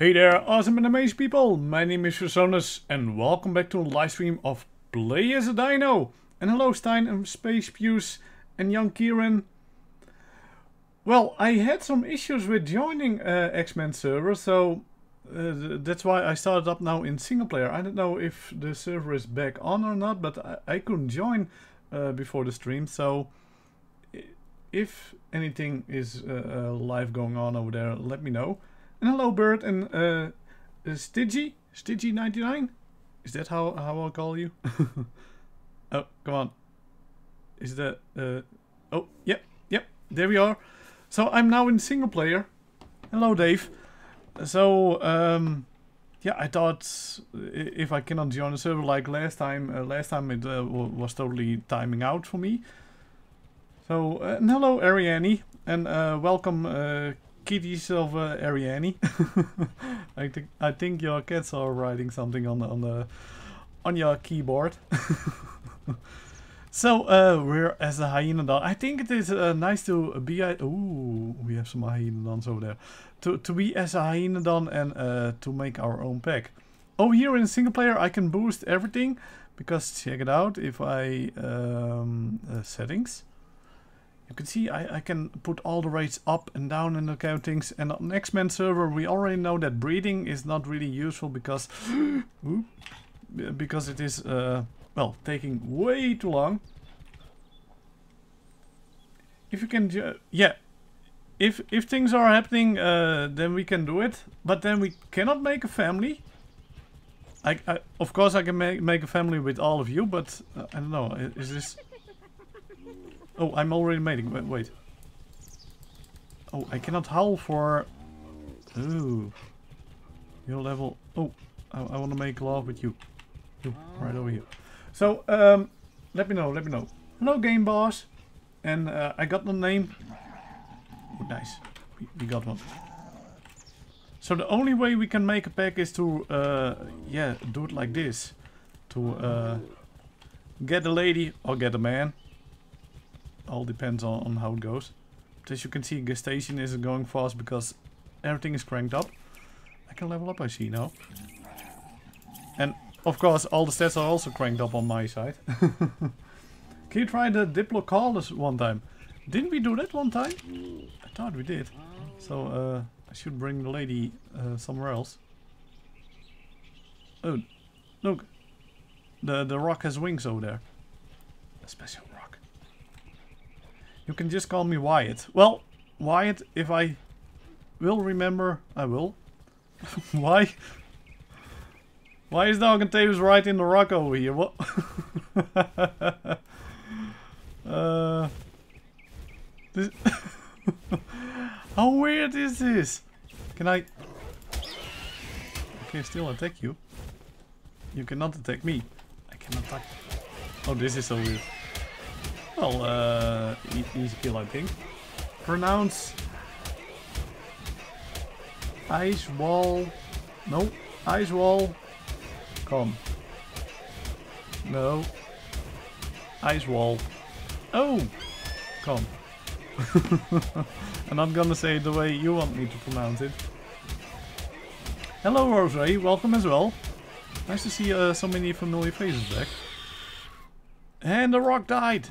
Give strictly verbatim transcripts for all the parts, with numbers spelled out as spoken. Hey there, awesome and amazing people! My name is Fresonis and welcome back to a live stream of Play as a Dino! And hello Stein and Space Pews and young Kieran. Well, I had some issues with joining uh, X-Men server, so uh, that's why I started up now in single player. I don't know if the server is back on or not, but I, I couldn't join uh, before the stream, so if anything is uh, live going on over there, let me know. And hello Bert and uh, Stiggy, Stiggy ninety-nine? Is that how, how I'll call you? Oh, come on. Is that... Uh, oh, yep, yep, there we are. So I'm now in single player. Hello Dave. So, um, yeah, I thought if I cannot join the server like last time, uh, last time it uh, was totally timing out for me. So, uh, and hello Ariane, and uh, welcome uh, kitties of uh, Ariane. I think I think your cats are writing something on the, on the on your keyboard. So uh, we're as a Hyaenodon. I think it is uh, nice to be. Uh, ooh, we have some Hyaenodons over there. To to be as a Hyaenodon and uh, to make our own pack. Over here in single player, I can boost everything because check it out. If I um, uh, settings. You can see I, I can put all the rates up and down and the countings. And on X-Men server we already know that breeding is not really useful because because it is uh, well taking way too long. If you can uh, yeah, if if things are happening uh, then we can do it. But then we cannot make a family. I, I of course I can make make a family with all of you, but uh, I don't know. Is this? Oh, I'm already mating. Wait, wait. Oh, I cannot howl for... Ooh. Your level... Oh, I, I want to make love with you. You, right over here. So, um, let me know, let me know. Hello, Game Boss. And uh, I got the name. Oh, nice. We, we got one. So the only way we can make a pack is to, uh, yeah, do it like this. To uh, get a lady or get a man. All depends on, on how it goes. But as you can see, gestation isn't going fast because everything is cranked up. I can level up, I see now. And of course, all the stats are also cranked up on my side. Can you try the Diplocaulus one time? Didn't we do that one time? I thought we did. So uh, I should bring the lady uh, somewhere else. Oh, look. The, the rock has wings over there. A special rock. You can just call me Wyatt. Well, Wyatt, if I will remember, I will. Why? Why is Dog and Tavis right in the rock over here? What? uh, this How weird is this? Can I... I can still attack you. You cannot attack me. I cannot attack... Oh, this is so weird. Well, uh, easy kill, I think. Pronounce ice wall. No, ice wall. Come. No, ice wall. Oh, come. I'm not gonna say it the way you want me to pronounce it. Hello, Rosé. Welcome as well. Nice to see uh, so many familiar faces back. And the rock died.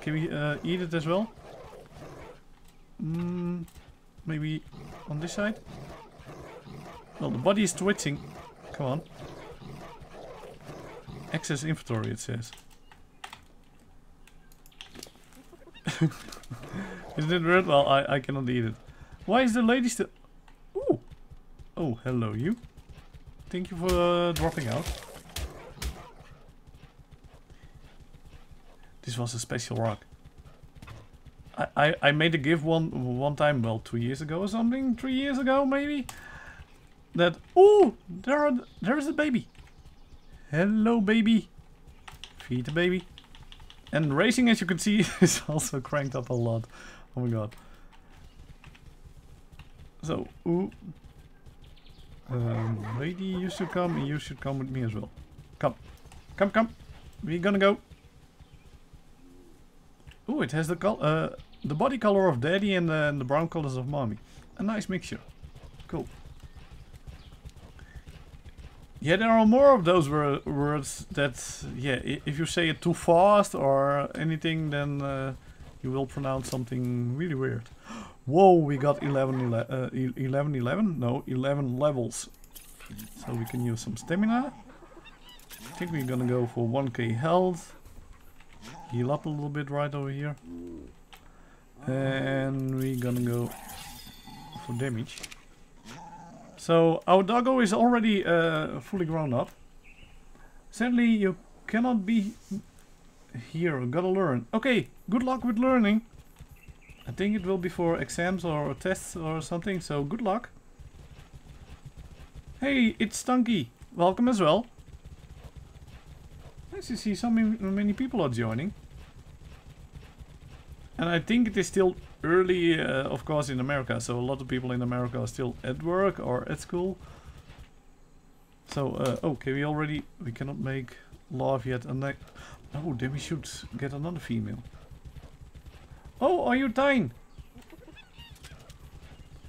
Can we uh, eat it as well? Mm, maybe on this side? Well, the body is twitching. Come on. Access inventory, it says. Isn't it weird? Well, I, I cannot eat it. Why is the lady still... Ooh. Oh, hello you. Thank you for uh, dropping out. This was a special rock. I, I, I made a gif one one time, well, two years ago or something, three years ago maybe. That oh, there are there is a baby. Hello, baby. Feed the baby. And racing, as you can see, is also cranked up a lot. Oh my god. So, ooh, um, lady, you should come. You should come with me as well. Come, come, come. We're gonna go. Ooh, it has the col uh, the body color of daddy and, uh, and the brown colors of mommy. A nice mixture. Cool. Yeah, there are more of those wor words that, yeah, if you say it too fast or anything, then uh, you will pronounce something really weird. Whoa, we got eleven, eleven, no, eleven levels. So we can use some stamina. I think we're gonna go for one K health. Heal up a little bit right over here. And we're gonna go for damage. So our doggo is already uh, fully grown up. Sadly, you cannot be here. Gotta learn. Okay, good luck with learning. I think it will be for exams or tests or something, so good luck. Hey, it's Stunky. Welcome as well. Nice to see so many, many people are joining. And I think it is still early, uh, of course, in America, so a lot of people in America are still at work or at school. So, uh, okay, we already... we cannot make love yet. And I, oh, then we should get another female. Oh, are you Tyne?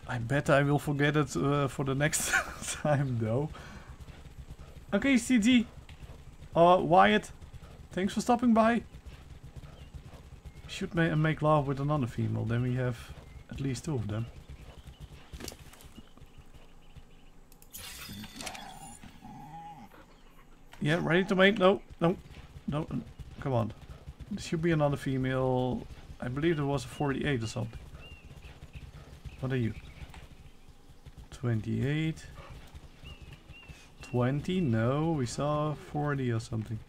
I bet I will forget it uh, for the next time, though. Okay, C G. Uh, Wyatt, thanks for stopping by. Should ma make love with another female, then we have at least two of them. Yeah, ready to mate? No, no, no, no. Come on. There should be another female. I believe there was a forty-eight or something. What are you? twenty-eight. twenty? No, we saw forty or something.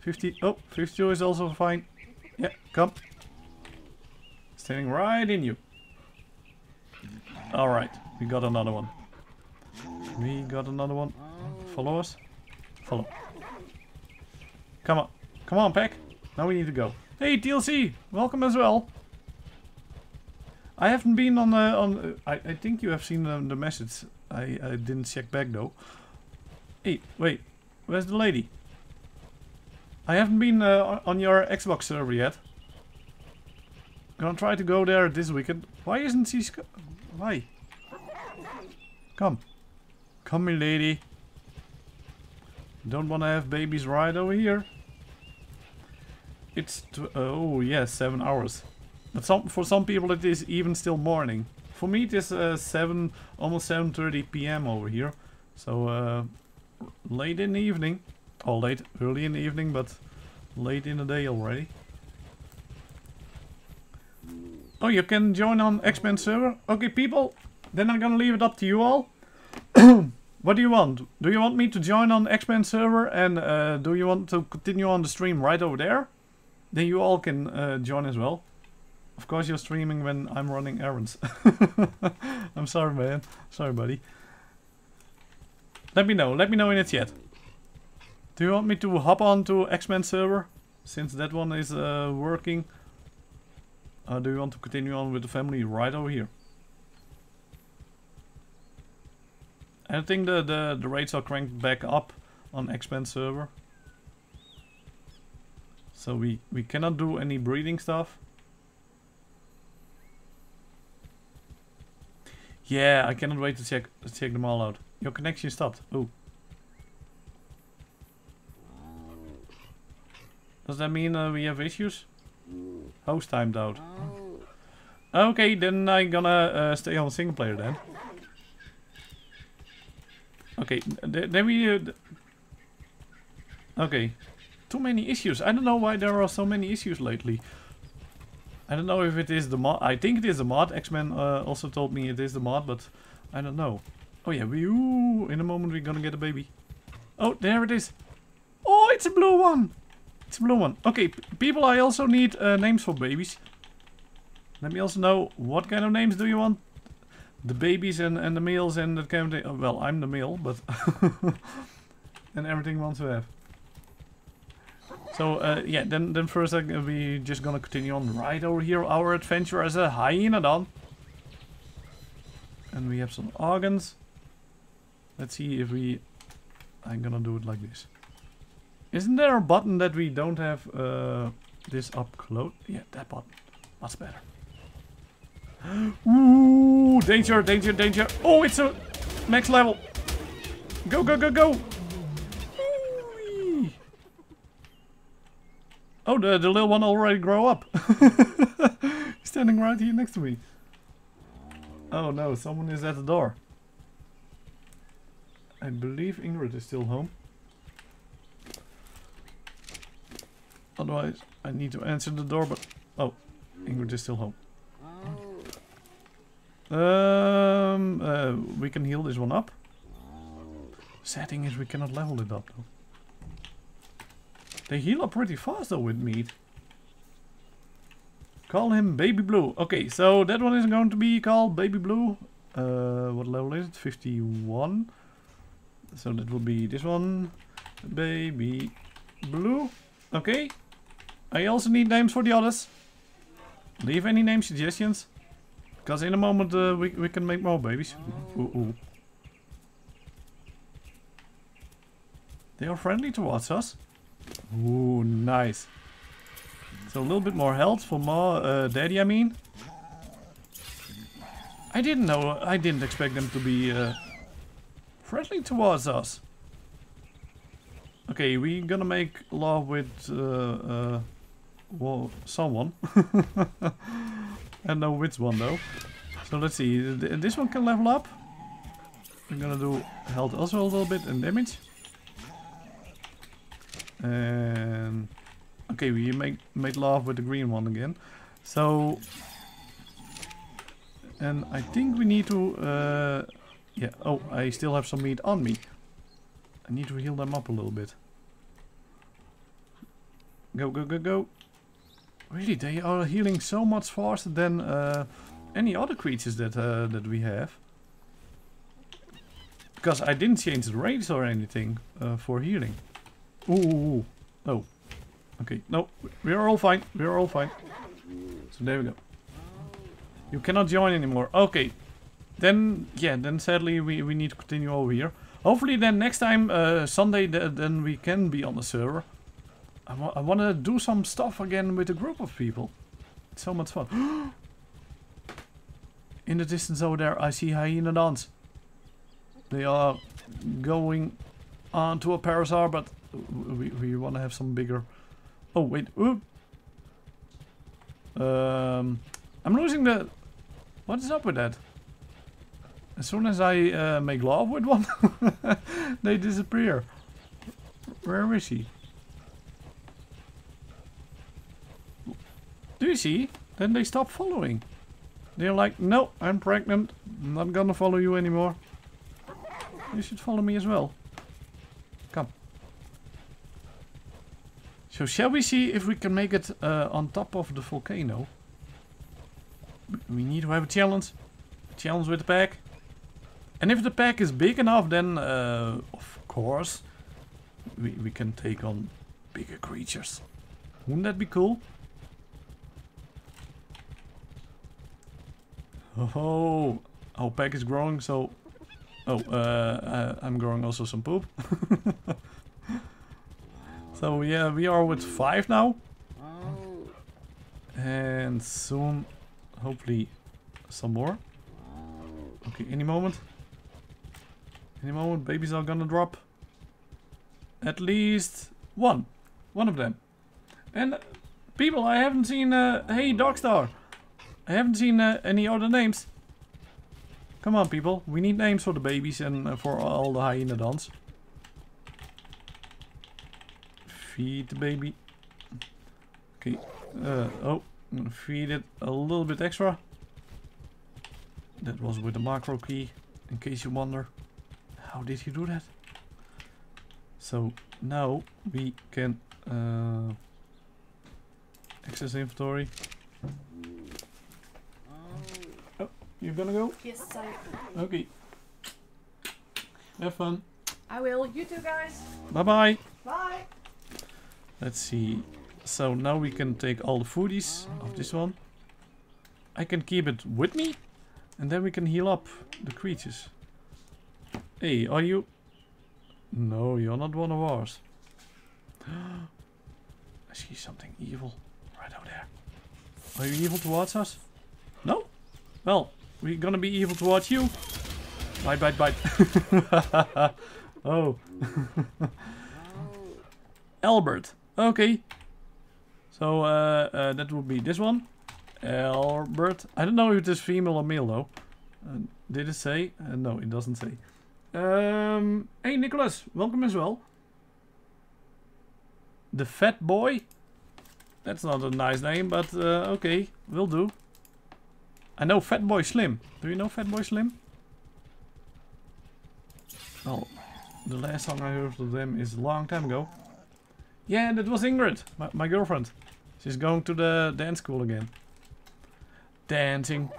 fifty. Oh, fifty-two is also fine. Yeah, come. Standing right in you. Alright, we got another one. We got another one. Follow us. Follow. Come on. Come on, Peck. Now we need to go. Hey, T L C! Welcome as well. I haven't been on... Uh, on uh, I, I think you have seen um, the message. I, I didn't check back though. Hey, wait. Where's the lady? I haven't been uh, on your Xbox server yet. Gonna try to go there this weekend. Why isn't she... Sc Why? Come. Come, me lady. Don't wanna have babies right over here. It's... Tw oh, yes, yeah, seven hours. But some, for some people it is even still morning. For me it is uh, seven... almost seven thirty P M over here. So, uh... late in the evening. Or late, early in the evening, but late in the day already. Oh, you can join on X-Men server? Okay, people, then I'm gonna leave it up to you all. What do you want? Do you want me to join on X-Men server and uh, do you want to continue on the stream right over there? Then you all can uh, join as well. Of course you're streaming when I'm running errands. I'm sorry, man. Sorry, buddy. Let me know. Let me know in the chat. Do you want me to hop on to X-Men server, since that one is uh, working? Or do you want to continue on with the family right over here? I think the, the, the rates are cranked back up on X-Men server. So we, we cannot do any breeding stuff. Yeah, I cannot wait to check, check them all out. Your connection stopped. Oh. Does that mean uh, we have issues? Host timed out. Okay, then I'm gonna uh, stay on single player then. Okay, th then we... Uh, th okay. Too many issues. I don't know why there are so many issues lately. I don't know if it is the mod. I think it is the mod. X-Men uh, also told me it is the mod, but I don't know. Oh yeah, we... Ooh, in a moment we're gonna get a baby. Oh, there it is. Oh, it's a blue one! It's a blue one. Okay, p people, I also need uh, names for babies. Let me also know what kind of names do you want? The babies and, and the males and that kind of thing. Oh, well, I'm the male, but... and everything wants to have. So, uh, yeah, then, then first uh, we're just gonna continue on right over here. Our adventure as a Hyaenodon. And we have some organs. Let's see if we... I'm gonna do it like this. Isn't there a button that we don't have uh, this up close? Yeah, that button. That's better. Ooh, danger, danger, danger. Oh, it's a max level. Go, go, go, go! Whee! Oh, the, the little one already grow up. He's standing right here next to me. Oh no, someone is at the door. I believe Ingrid is still home. Otherwise, I need to answer the door, but... Oh, Ingrid is still home. Um, uh, we can heal this one up. Sad thing is we cannot level it up though. They heal up pretty fast though with meat. Call him Baby Blue. Okay, so that one is going to be called Baby Blue. Uh, what level is it? fifty-one. So that will be this one. Baby Blue. Okay. I also need names for the others. Leave any name suggestions. Because in a moment uh, we, we can make more babies. Ooh, ooh. They are friendly towards us. Ooh, nice. So a little bit more health for Ma, uh, Daddy, I mean. I didn't know, I didn't expect them to be uh, friendly towards us. Okay, we're gonna make love with uh, uh, well, someone. I don't know which one though. So let's see, this one can level up. I'm gonna do health also a little bit and damage. And okay, we make made love with the green one again. So, and I think we need to. Uh, yeah. Oh, I still have some meat on me. I need to heal them up a little bit. Go, go, go, go. Really, they are healing so much faster than uh, any other creatures that uh, that we have. Because I didn't change the rates or anything uh, for healing. Ooh, oh, okay, no, we are all fine, we are all fine. So there we go. You cannot join anymore. Okay, then yeah, then sadly we we need to continue over here. Hopefully then next time uh, Sunday th then we can be on the server. I, wa I want to do some stuff again with a group of people. It's so much fun. In the distance over there I see Hyaenodons. They are going on to a Parasaur, but we, we want to have some bigger... Oh wait, ooh. Um, I'm losing the... What is up with that? As soon as I uh, make love with one, they disappear. Where is he? Do you see? Then they stop following. They're like, no, I'm pregnant. I'm not gonna follow you anymore. You should follow me as well. Come. So shall we see if we can make it uh, on top of the volcano? We need to have a challenge. A challenge with the pack. And if the pack is big enough, then uh, of course we, we can take on bigger creatures. Wouldn't that be cool? Oh, our pack is growing, so... Oh, uh, uh, I'm growing also some poop. So yeah, we are with five now. And soon, hopefully, some more. Okay, any moment. Any moment, babies are gonna drop. At least one. One of them. And uh, people, I haven't seen... Uh, hey, Darkstar! I haven't seen uh, any other names. Come on, people. We need names for the babies and uh, for all the Hyaenodons. Feed the baby. Okay. Uh, oh, I'm gonna feed it a little bit extra. That was with the macro key, in case you wonder. How did he do that? So, now we can uh, access inventory. You're gonna go? Yes, I am. Okay. Have fun. I will. You too, guys. Bye-bye. Bye. Let's see. So now we can take all the foodies oh. of this one. I can keep it with me. And then we can heal up the creatures. Hey, are you... No, you're not one of ours. I see something evil right over there. Are you evil towards us? No? Well... We're gonna be evil towards you. Bite, bite, bite. Oh. Albert. Okay. So uh, uh, that would be this one. Albert. I don't know if it is female or male though. Uh, did it say? Uh, no, it doesn't say. Um, hey Nicholas, welcome as well. The Fat Boy. That's not a nice name, but uh, okay, will do. I know Fatboy Slim. Do you know Fatboy Slim? Oh, the last song I heard of them is a long time ago. Yeah, that was Ingrid, my, my girlfriend. She's going to the dance school again. Dancing.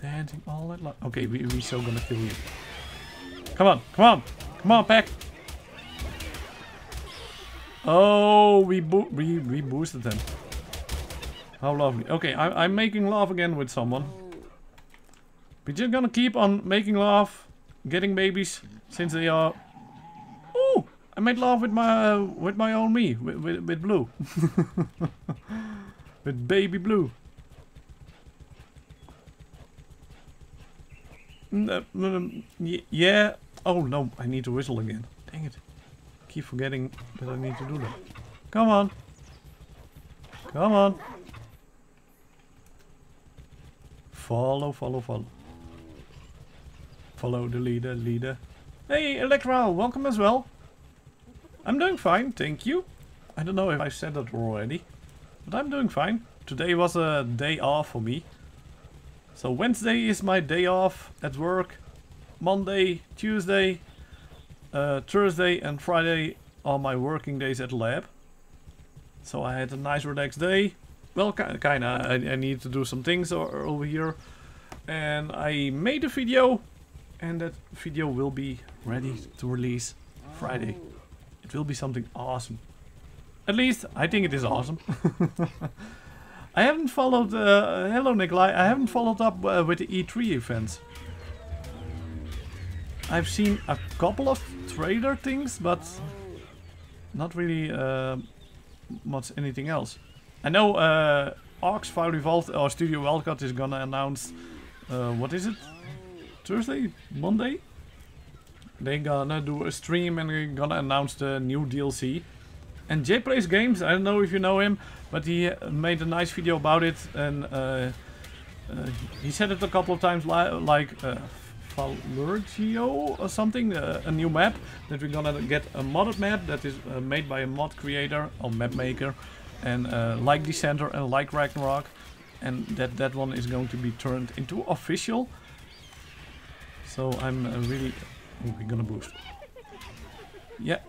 Dancing all that long. Okay, we, we're so gonna kill you. Come on, come on. Come on, Pack. Oh, we, bo we, we boosted them. How lovely. Okay, I, I'm making love again with someone. We're just gonna keep on making love, getting babies, since they are... Oh, I made love with my uh, with my own me, with, with, with Blue. With baby Blue. Yeah. Oh no, I need to whistle again. Dang it. Keep forgetting that I need to do that. Come on. Come on. Follow, follow, follow. Follow the leader, leader. Hey, Electra, welcome as well. I'm doing fine, thank you. I don't know if I said that already, but I'm doing fine. Today was a day off for me. So Wednesday is my day off at work. Monday, Tuesday, Uh, Thursday and Friday are my working days at lab. So I had a nice relaxed day. Well, kinda. I, I need to do some things over here. And I made a video. And that video will be ready to release Friday. It will be something awesome. At least, I think it is awesome. I haven't followed... Uh, hello, Nikolai. I haven't followed up uh, with the E three events. I've seen a couple of trailer things, but not really uh, much anything else. I know uh, Ark Survival Evolved or Studio Wildcard is gonna announce, uh, what is it? Thursday? Monday? They're gonna do a stream and they're gonna announce the new D L C. And Jay Plays Games, I don't know if you know him, but he made a nice video about it. And uh, uh, he said it a couple of times, li like... Uh, Falergio or something, uh, a new map that we're gonna get, a modded map that is uh, made by a mod creator or map maker, and uh, like Descender and like Ragnarok, and that that one is going to be turned into official. So I'm uh, really... Ooh, we're gonna boost. Yeah,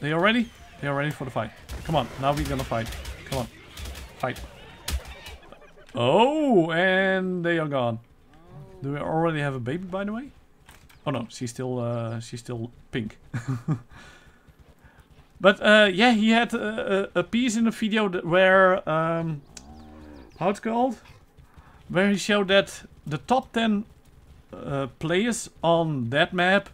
they are ready? They are ready for the fight. Come on, now we're gonna fight. Come on, fight. Oh, and they are gone. Do we already have a baby, by the way? Oh no, she's still uh, she's still pink. But uh, yeah, he had a, a piece in the video that where um, how it's called, where he showed that the top ten uh, players on that map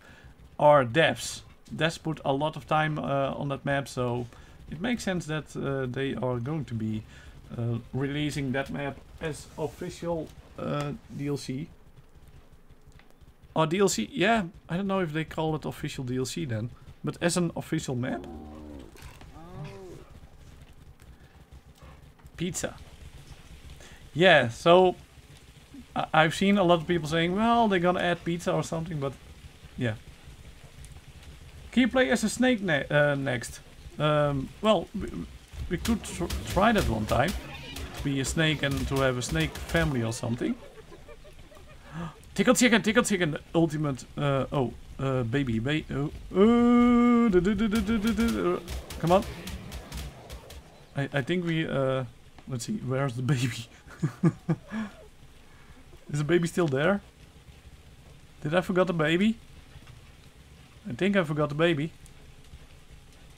are devs. Devs put a lot of time uh, on that map, so it makes sense that uh, they are going to be uh, releasing that map as official uh, D L C. Or D L C, yeah, I don't know if they call it official D L C then, but as an official map. Pizza. Yeah, so I I've seen a lot of people saying, well, they're gonna add pizza or something, but yeah. Can you play as a snake ne uh, next? Um, well, we, we could tr try that one time. To be a snake and to have a snake family or something. Tickle chicken, tickle chicken, ultimate, uh, oh, uh, baby, baby, oh, uh, do, do, do, do, do, do. Come on. I, I think we, uh, let's see, where's the baby? Is the baby still there? Did I forget the baby? I think I forgot the baby.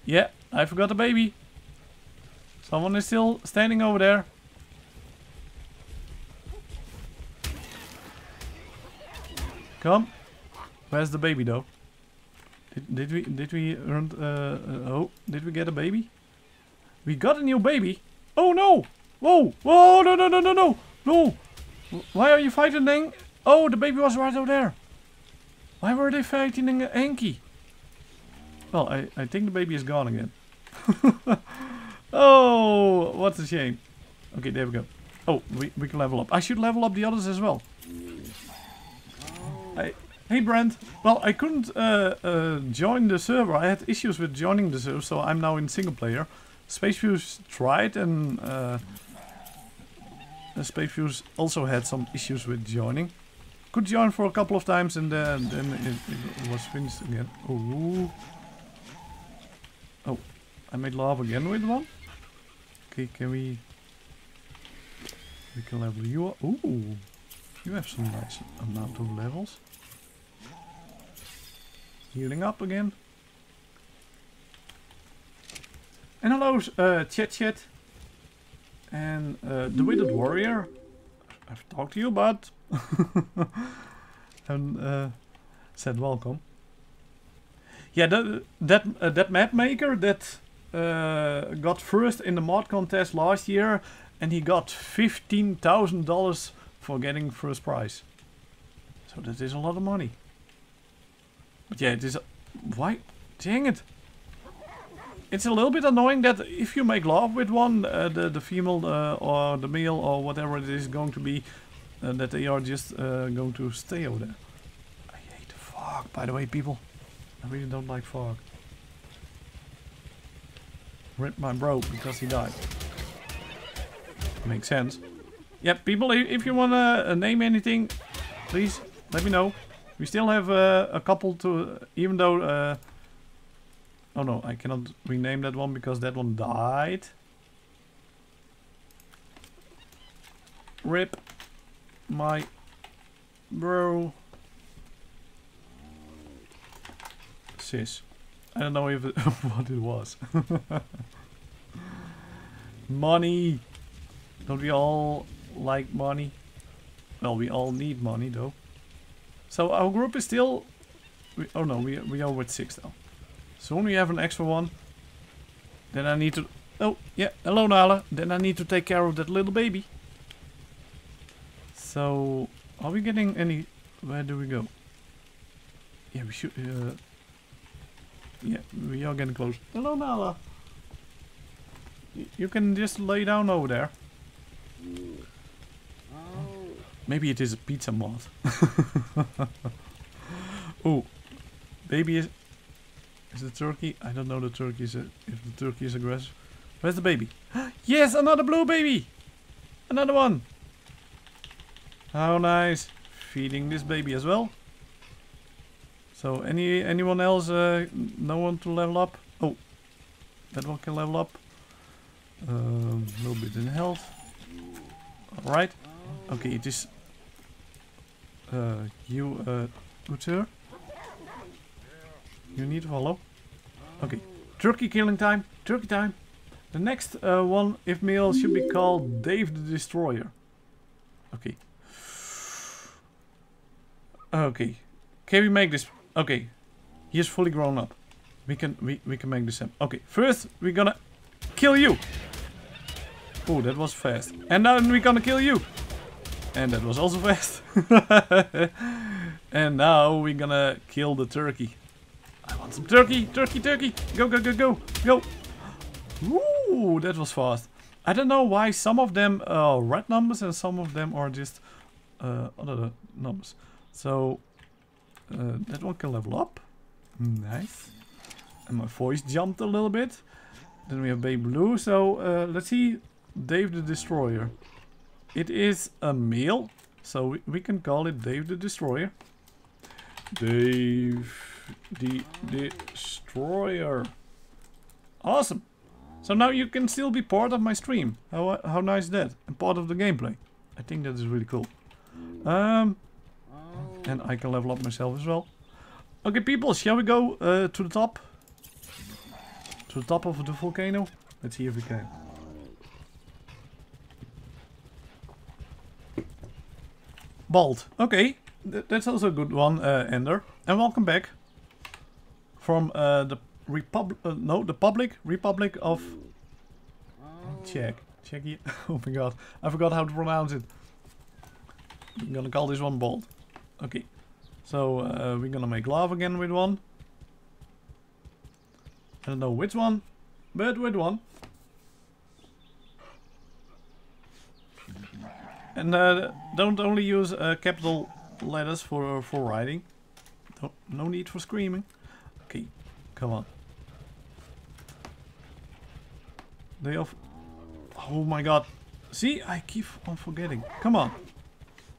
Yeah, I forgot the baby. Someone is still standing over there. Come. Where's the baby though? Did, did we did we earn uh, uh, oh, did we get a baby? We got a new baby. Oh no! Whoa! Whoa! No! No! No! No! No! No! Why are you fighting Anki? Oh, the baby was right over there. Why were they fighting Anki? Well, I, I think the baby is gone again. Oh, what a shame. Okay, there we go. Oh, we, we can level up. I should level up the others as well. I, hey, Brent. Well, I couldn't uh, uh, join the server. I had issues with joining the server, so I'm now in single player. Spaceview's tried, and uh, Spaceview's also had some issues with joining. Could join for a couple of times, and then, then it, it was finished again. Ooh. Oh, I made love again with one. Okay, can we... We can level you up. Ooh, you have some nice amount of levels. Healing up again. And hello, uh, Chet Chet. And uh, the Withered Warrior. I've talked to you about. And uh, said welcome. Yeah, that that, uh, that map maker that uh, got first in the mod contest last year. And he got fifteen thousand dollars for getting first prize. So that is a lot of money. But yeah, it is... A, why? Dang it! It's a little bit annoying that if you make love with one, uh, the, the female uh, or the male or whatever it is going to be, uh, that they are just uh, going to stay over there. I hate fog, by the way, people. I really don't like fog. Rip my bro, because he died. Makes sense. Yep, people, if you want to name anything, please let me know. We still have uh, a couple to, even though... Uh, oh no, I cannot rename that one because that one died. Rip my bro. Sis. I don't know if it what it was. Money! Don't we all like money? Well, we all need money, though. So our group is still... We, oh no, we, we are with six now. Soon we have an extra one. Then I need to... Oh, yeah, hello Nala. Then I need to take care of that little baby. So, are we getting any... Where do we go? Yeah, we should... Uh, yeah, we are getting close. Hello Nala. Y- you can just lay down over there. Maybe it is a pizza mod. Oh, baby is... Is the turkey? I don't know the turkey is a, if the turkey is aggressive. Where's the baby? Yes, another blue baby! Another one! How nice. Feeding this baby as well. So any anyone else? Uh, no one to level up? Oh, that one can level up. A um, little bit in health. Alright. Okay, it is uh, you, uh, Uter. You need to follow. Okay, turkey killing time. Turkey time. The next uh, one, if male, should be called Dave the Destroyer. Okay. Okay. Can we make this? Okay. He is fully grown up. We can we we can make this happen. Okay. First, we're gonna kill you. Oh, that was fast. And now we're gonna kill you. And that was also fast. And now we're gonna kill the turkey. I want some turkey, turkey, turkey. Go, go, go, go, go. Ooh, that was fast. I don't know why some of them are red numbers and some of them are just uh, other numbers. So uh, that one can level up. Nice. And my voice jumped a little bit. Then we have Baby Blue. So uh, let's see. Dave the Destroyer. It is a male, so we, we can call it Dave the Destroyer. Dave the Destroyer. Awesome. So now you can still be part of my stream. How, how nice is that? And part of the gameplay. I think that is really cool. Um, and I can level up myself as well. Okay, people, shall we go uh, to the top? To the top of the volcano? Let's see if we can. Bald. Okay, Th that's also a good one, uh, Ender. And welcome back from uh, the Republic, uh, no, the public, Republic of Czech. Czechia. Oh my god, I forgot how to pronounce it. I'm gonna call this one Bald. Okay, so uh, we're gonna make love again with one. I don't know which one, but with one. And uh, don't only use uh, capital letters for uh, for writing. Don't, no need for screaming. Okay, come on. They off. Oh my god. See, I keep on forgetting. Come on.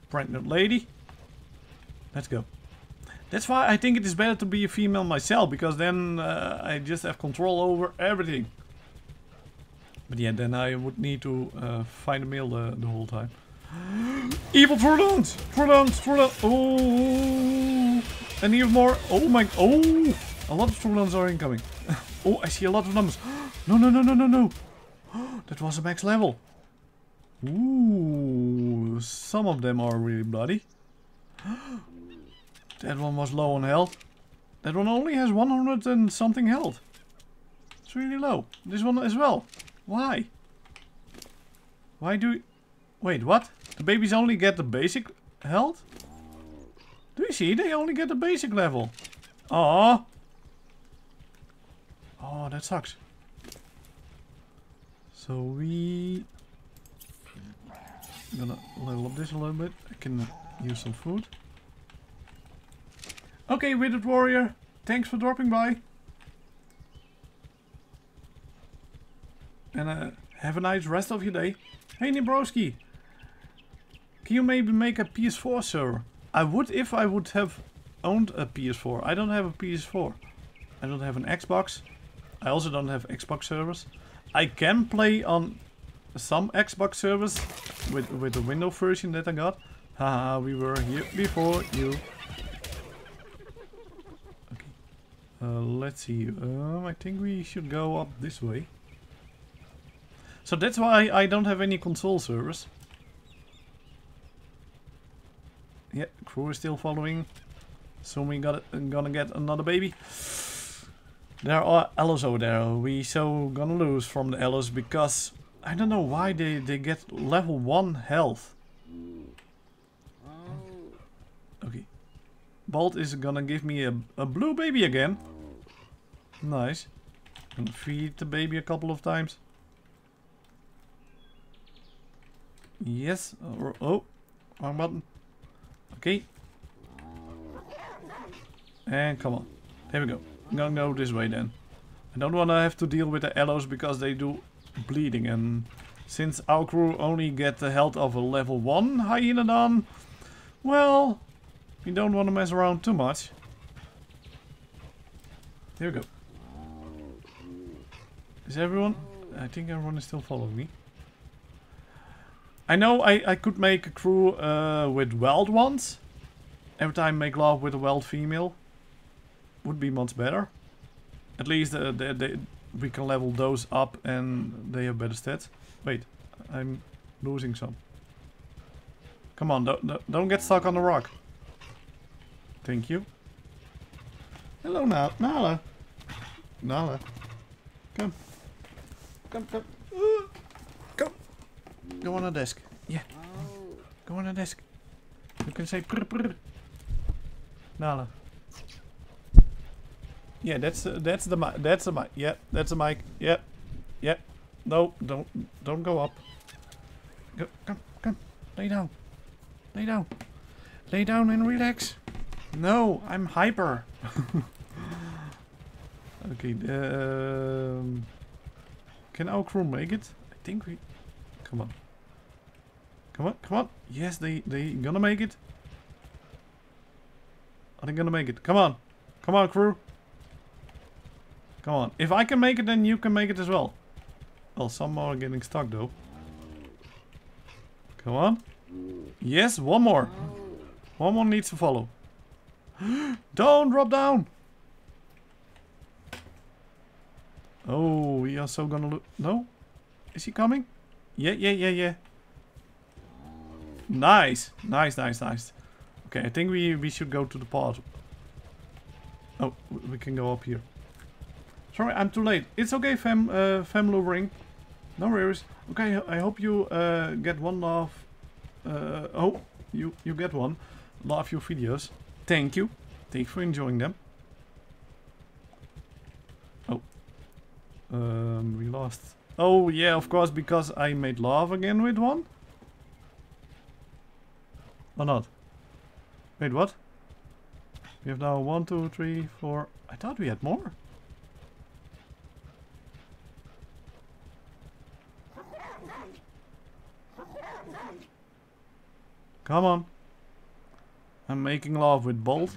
Pregnant lady. Let's go. That's why I think it is better to be a female myself, because then uh, I just have control over everything. But yeah, then I would need to uh, find a male uh, the whole time. Evil Troodons! Troodons! Troodons! Oh! And even more! Oh my... Oh! A lot of Troodons are incoming. Oh, I see a lot of numbers. No, no, no, no, no, no! That was a max level. Ooh! Some of them are really bloody. That one was low on health. That one only has one hundred and something health. It's really low. This one as well. Why? Why do... Wait, what? The babies only get the basic health? Do you see? They only get the basic level. Aww. Oh, that sucks. So we... I'm gonna level up this a little bit. I can use some food. Okay, Withered Warrior. Thanks for dropping by. And uh, have a nice rest of your day. Hey, Nibroski. Can you maybe make a P S four server? I would if I would have owned a P S four. I don't have a P S four. I don't have an Xbox. I also don't have Xbox servers. I can play on some Xbox servers with, with the Windows version that I got. Haha, we were here before you. Okay. Uh, let's see. Um, I think we should go up this way. So that's why I don't have any console servers. Yeah, crew is still following. So we got gonna get another baby. There are Allos over there. We so gonna lose from the Allos because I don't know why they they get level one health. Okay, Bald is gonna give me a a blue baby again. Nice. Gonna feed the baby a couple of times. Yes. Oh, oh, wrong button. Okay. And come on. There we go. I'm gonna go this way then. I don't wanna have to deal with the Allos because they do bleeding. And since our crew only get the health of a level one Hyaenodon, well, we don't wanna mess around too much. Here we go. Is everyone? I think everyone is still following me. I know I, I could make a crew uh, with wild ones. Every time make love with a wild female. Would be much better. At least uh, they, they, we can level those up and they have better stats. Wait, I'm losing some. Come on, don't, don't get stuck on the rock. Thank you. Hello, Nala. Nala. Nala. Come. Come, come. Uh. Go on a desk. Yeah. Go on a desk. You can say prr prr. Nala. Yeah, that's uh, that's the mic. That's the mic. Yeah, that's the mic. Yeah, yeah. No, don't don't go up. Go, come, come. Lay down. Lay down. Lay down and relax. No, I'm hyper. Okay. Um, can our crew make it? I think we. Come on. Come on, come on. Yes, they, they gonna make it. Are they gonna make it? Come on. Come on, crew. Come on. If I can make it, then you can make it as well. Well, some are getting stuck, though. Come on. Yes, one more. One more needs to follow. Don't drop down. Oh, we are so gonna lo- No? Is he coming? Yeah, yeah, yeah, yeah. Nice, nice, nice, nice. Okay, I think we, we should go to the pod. Oh, we can go up here. Sorry, I'm too late. It's okay, fam, uh, family ring. No worries. Okay, I hope you uh, get one love. Uh, oh, you, you get one. Love your videos. Thank you. Thanks for enjoying them. Oh, Um, we lost. Oh yeah, of course, because I made love again with one. Or not? Wait, what? We have now one, two, three, four. I thought we had more. Come on. I'm making love with Bolt.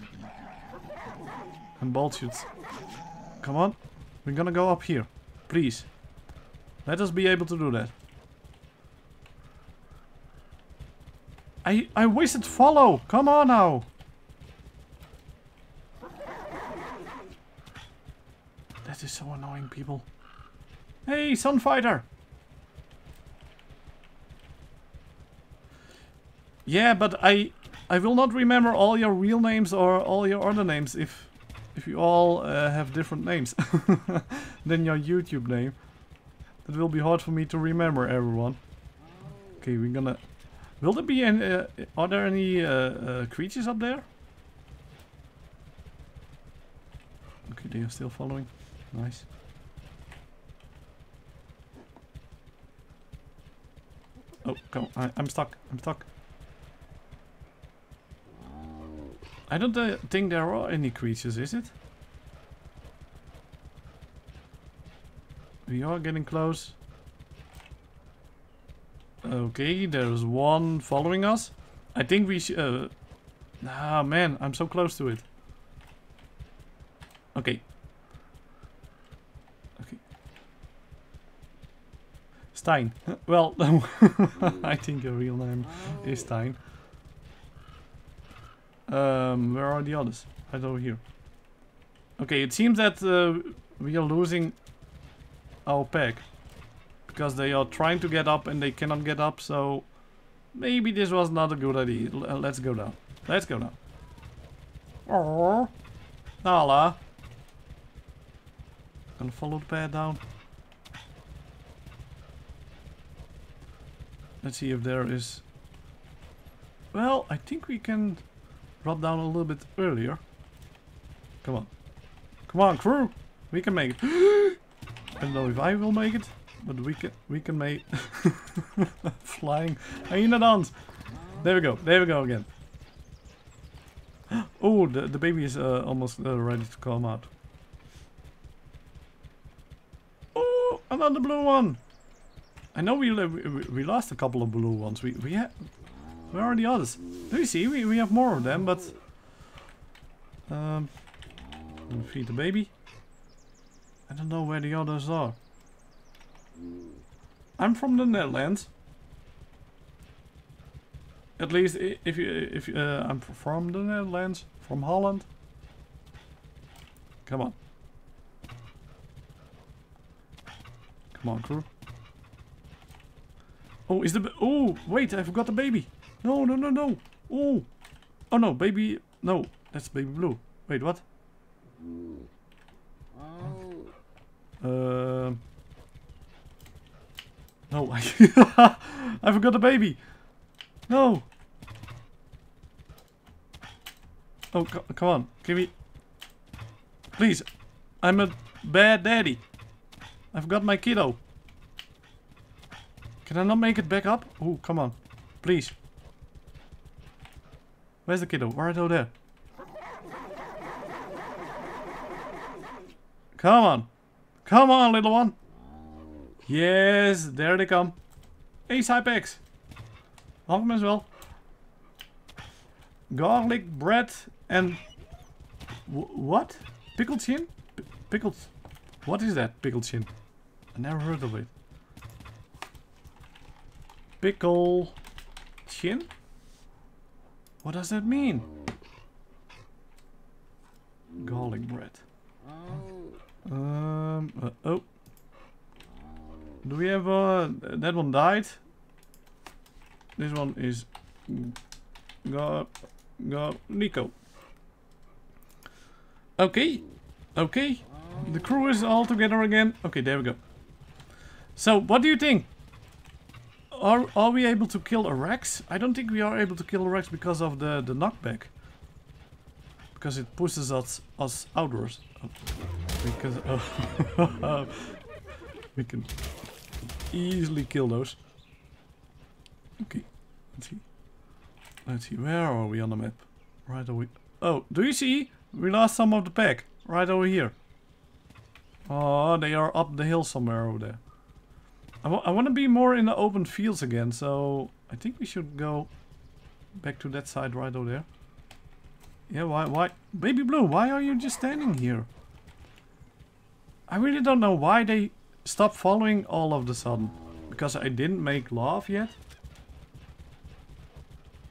And Bolt shoots. Come on. We're gonna go up here. Please. Let us be able to do that. I I wasted follow. Come on now. That is so annoying, people. Hey, Sunfighter. Yeah, but I I will not remember all your real names or all your other names if if you all uh, have different names than your YouTube name. That will be hard for me to remember everyone. Okay, we're gonna. Will there be any? Uh, are there any uh, uh, creatures up there? Okay, they are still following. Nice. Oh, come on! I, I'm stuck. I'm stuck. I don't uh, think there are any creatures, is it? We are getting close. Okay, there's one following us. I think we should... Uh, ah, man, I'm so close to it. Okay. Okay. Stein. Well, I think your real name is Stein. Um, where are the others? Right over here. Okay, it seems that uh, we are losing our pack. Because they are trying to get up and they cannot get up, so... Maybe this was not a good idea. L let's go down. Let's go down. Aww. Nala. Gonna follow the path down. Let's see if there is... Well, I think we can... Drop down a little bit earlier. Come on. Come on, crew! We can make it. I don't know if I will make it, but we can we can make flying Hyaenodons. There we go, there we go again. Oh, the, the baby is uh, almost uh, ready to come out. Oh, another blue one! I know we, we, we lost a couple of blue ones. We, we had... Where are the others? Do you see? We, we have more of them, but... Um, feed the baby. I don't know where the others are. I'm from the Netherlands. At least if you... If you, uh, I'm from the Netherlands. From Holland. Come on. Come on, crew. Oh, is the... Oh, wait, I forgot the baby. No, no, no, no. Oh. Oh, no, baby. No, that's baby blue. Wait, what? Oh. Uh, no, I, I forgot the baby. No. Oh, co come on. Give me. Please. I'm a bad daddy. I forgot my kiddo. Can I not make it back up? Oh, come on. Please. Where's the kiddo? Right over there. Come on. Come on, little one. Yes, there they come. Ace Hypex. Half them as well. Garlic, bread, and... Wh what? Pickled chin? P pickled... What is that, pickled chin? I never heard of it. Pickle... chin? What does that mean? Garlic bread. Um. Uh, oh. Do we have uh? That one died. This one is. Gar. Gar. Nico. Okay. Okay. The crew is all together again. Okay, there we go. So, what do you think? Are, are we able to kill a Rex? I don't think we are able to kill a Rex because of the, the knockback. Because it pushes us, us outwards. Because... Uh, We can easily kill those. Okay, let's see. Let's see, where are we on the map? Right away. Oh, do you see? We lost some of the pack. Right over here. Oh, they are up the hill somewhere over there. I, I want to be more in the open fields again, so I think we should go back to that side right over there. Yeah, why, why? Baby Blue, why are you just standing here? I really don't know why they stopped following all of the sudden. Because I didn't make love yet.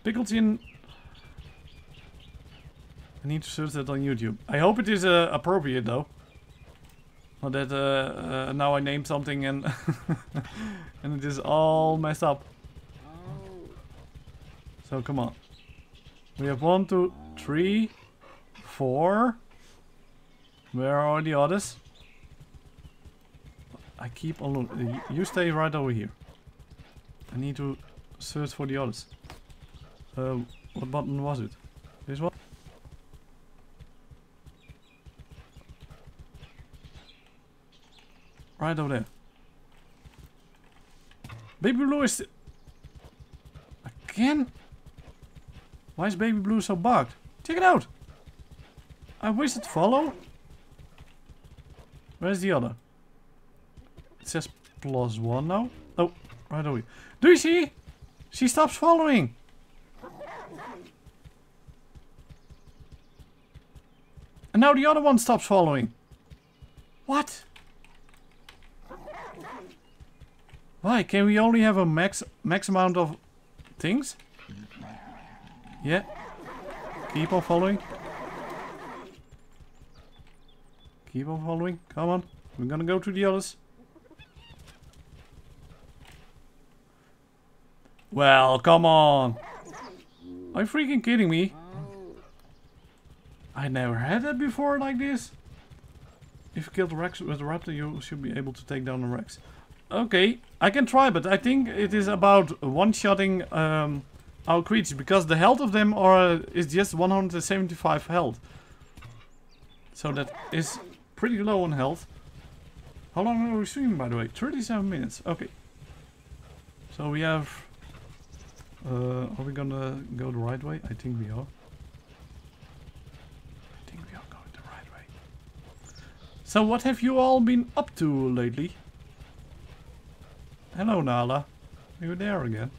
Pickleton. I need to search that on YouTube. I hope it is uh, appropriate though. Not that uh, uh, now I named something and and it is all messed up. So come on. We have one, two, three, four. Where are the others? I keep on looking. You stay right over here. I need to search for the others. Uh, what button was it? This one? Right over there. Baby Blue is... Again? Why is Baby Blue so bugged? Check it out! I wish it follow. Where's the other? It says plus one now. Oh, right over here. Do you see? She stops following! And now the other one stops following. What? Why? Can we only have a max max amount of things? Yeah. Keep on following. Keep on following. Come on. We're gonna go to the others. Well, come on. Are you freaking kidding me? I never had that before like this. If you killed Rex with a raptor, you should be able to take down a Rex. Okay, I can try, but I think it is about one-shotting um, our creatures, because the health of them are is just one hundred seventy-five health. So that is pretty low on health. How long are we streaming, by the way? thirty-seven minutes, okay. So we have... Uh, are we gonna go the right way? I think we are. I think we are going the right way. So what have you all been up to lately? Hello, Nala. You're there again.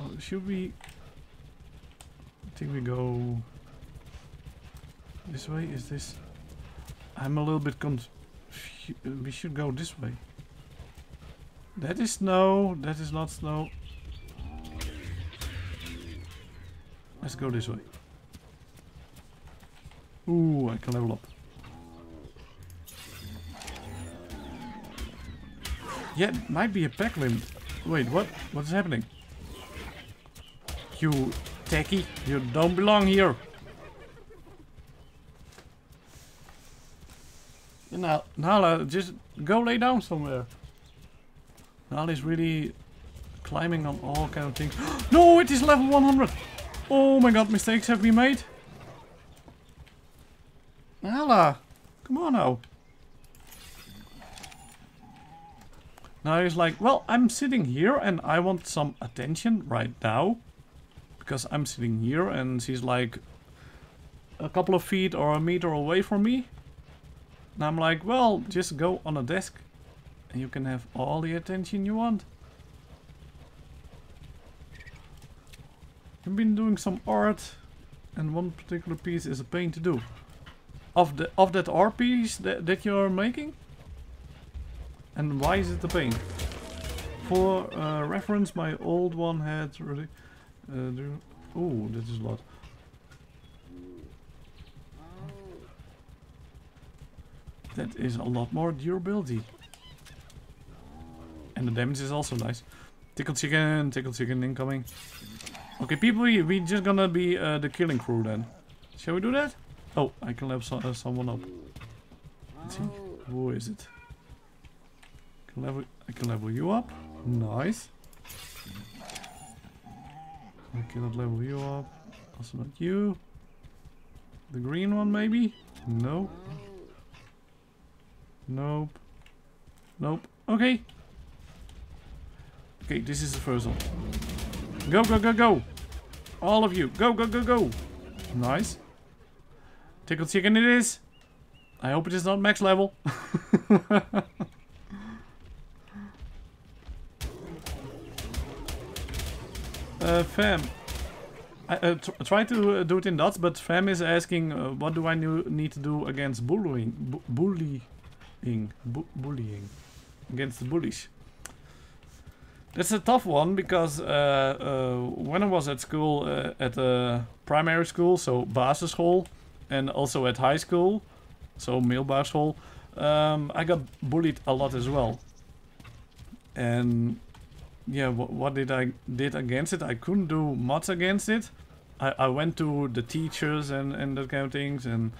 Oh, should we... I think we go... This way? Is this... I'm a little bit confused. We should go this way. That is snow. That is not snow. Let's go this way. Ooh, I can level up. Yeah, it might be a pack limit. Wait, what? What is happening? You techie, you don't belong here. Now, Nala, just go lay down somewhere. Nala is really climbing on all kind of things. No, it is level one hundred. Oh my god, mistakes have been made. Nala, come on now. Now he's like, well, I'm sitting here and I want some attention right now. Because I'm sitting here and she's like a couple of feet or a meter away from me. And I'm like, well, just go on a desk and you can have all the attention you want. I've been doing some art and one particular piece is a pain to do. Of, the, of that art piece that, that you're making? And why is it the pain? For uh, reference, my old one had really... Uh, oh, this is a lot. That is a lot more durability. And the damage is also nice. Tickle chicken, tickle chicken incoming. Okay, people, we, we just gonna be uh, the killing crew then. Shall we do that? Oh, I can level so uh, someone up. Let's see. Who is it? Level, I can level you up. Nice. I cannot level you up. Also not you. The green one maybe? No. Nope. Nope. Okay. Okay, this is the first one. Go, go, go, go! All of you, go, go, go, go! Nice. Tickle chicken it is! I hope it is not max level. uh, fam. I uh, tr try to uh, do it in dots, but fam is asking, uh, what do I need to do against bullying? Bu bullying. Bu bullying. Against the bullies. That's a tough one, because uh, uh, when I was at school, uh, at uh, primary school, so basisschool, and also at high school, so middelbare school, um, I got bullied a lot as well. And yeah, wh what did I did against it? I couldn't do much against it. I, I went to the teachers and, and that kind of things, and